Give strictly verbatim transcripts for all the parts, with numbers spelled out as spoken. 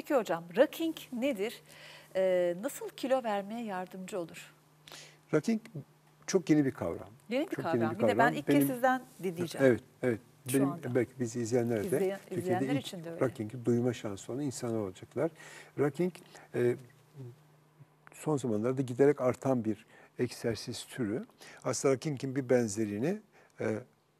Peki hocam, raking nedir? Ee, nasıl kilo vermeye yardımcı olur? Raking çok yeni bir kavram. Yeni bir çok kavram. Yeni bir, bir kavram. de ben ilk Benim, kez sizden dinleyeceğim. Evet, evet. Benim, belki bizi izleyenler de İzleyen, Türkiye'de için de öyle. Ranking'i duyma şansı olan insanlar olacaklar. Ranking e, son zamanlarda giderek artan bir egzersiz türü. Aslında ranking'in bir benzerini e,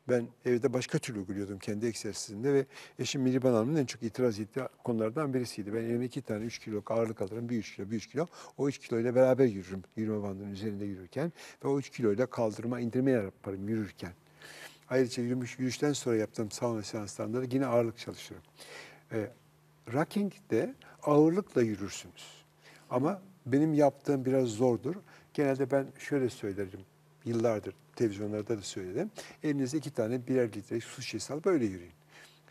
ben evde başka türlü uyguluyordum kendi egzersizimde ve eşim Mihriban Hanım'ın en çok itiraz ettiği konulardan birisiydi. Ben elime iki tane üç kilo ağırlık alırım, bir üç kilo, bir üç kilo. O üç kiloyla beraber yürürüm, yürüme bandının üzerinde yürürken ve o üç kiloyla kaldırma, indirme yaparım yürürken. Ayrıca yürümüş, yürüyüşten sonra yaptığım sauna seanslarında da yine ağırlık çalışırım. E, Ranking'de ağırlıkla yürürsünüz. Ama benim yaptığım biraz zordur. Genelde ben şöyle söylerim, yıllardır televizyonlarda da söyledim. Elinize iki tane birer litrelik su şişesi alıp böyle yürüyün.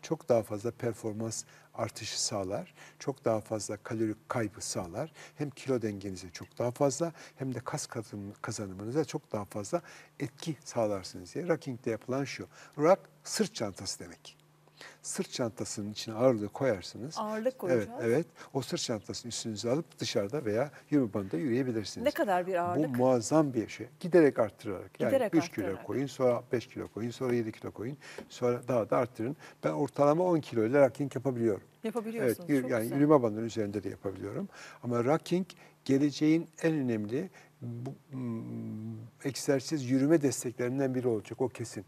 Çok daha fazla performans artışı sağlar. Çok daha fazla kalori kaybı sağlar. Hem kilo dengenize çok daha fazla hem de kas kazanımınıza çok daha fazla etki sağlarsınız diye. Ranking'de yapılan şu. Rak sırt çantası demek. Sırt çantasının içine ağırlığı koyarsınız. Ağırlık koyacağız. Evet, evet. O sırt çantasını üstünüze alıp dışarıda veya yürüme bandında yürüyebilirsiniz. Ne kadar bir ağırlık? Bu muazzam bir şey. Giderek arttırarak. Giderek yani üç kilo koyun, sonra beş kilo koyun, sonra yedi kilo koyun, sonra daha da arttırın. Ben ortalama on kilo ile raking yapabiliyorum. Yapabiliyorsunuz. Evet, yani yürüme bandının üzerinde de yapabiliyorum. Ama raking geleceğin en önemli bu, egzersiz yürüme desteklerinden biri olacak, o kesin.